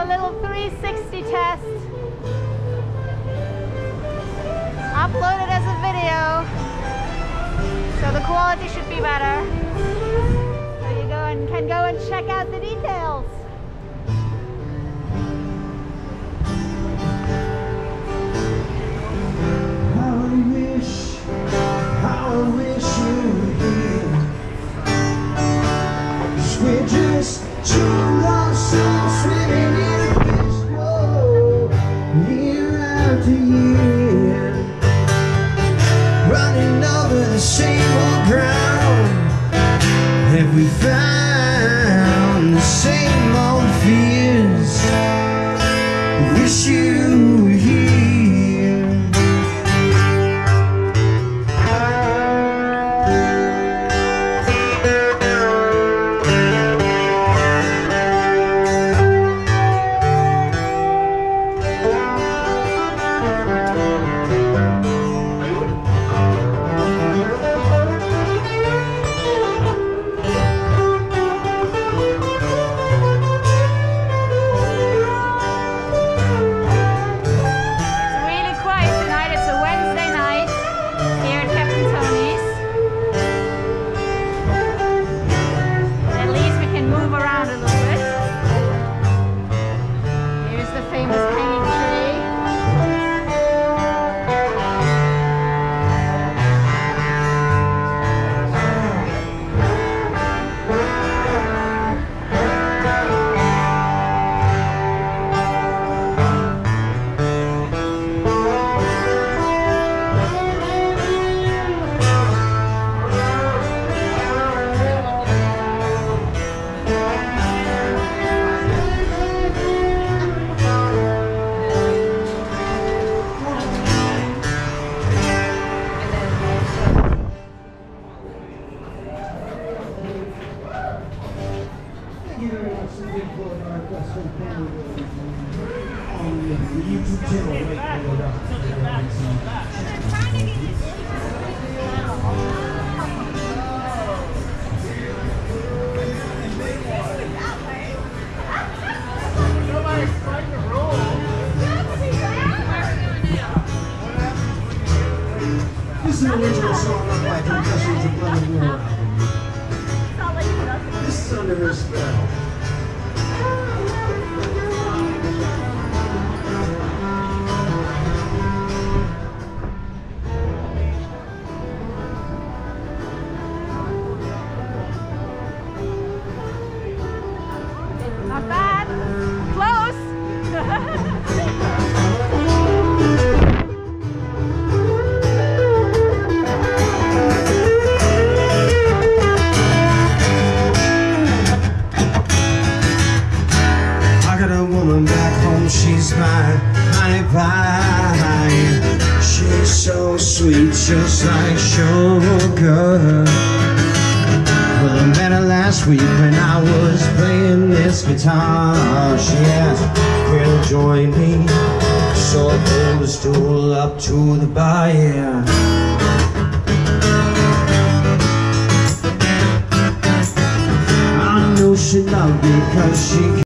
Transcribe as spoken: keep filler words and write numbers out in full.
a little three sixty test. Upload it as a video, so the quality should be better. So you go and can go and check out the details. We found the same old fears. Wish you were here. This is an original song on my Confessions of Love and War album. This is under her spell. She's my honey pie. She's so sweet, just like sugar. Well, I met her last week when I was playing this guitar. She asked, "Will you join me?" So I pulled a stool up to the bar, yeah. I knew she loved me 'cause she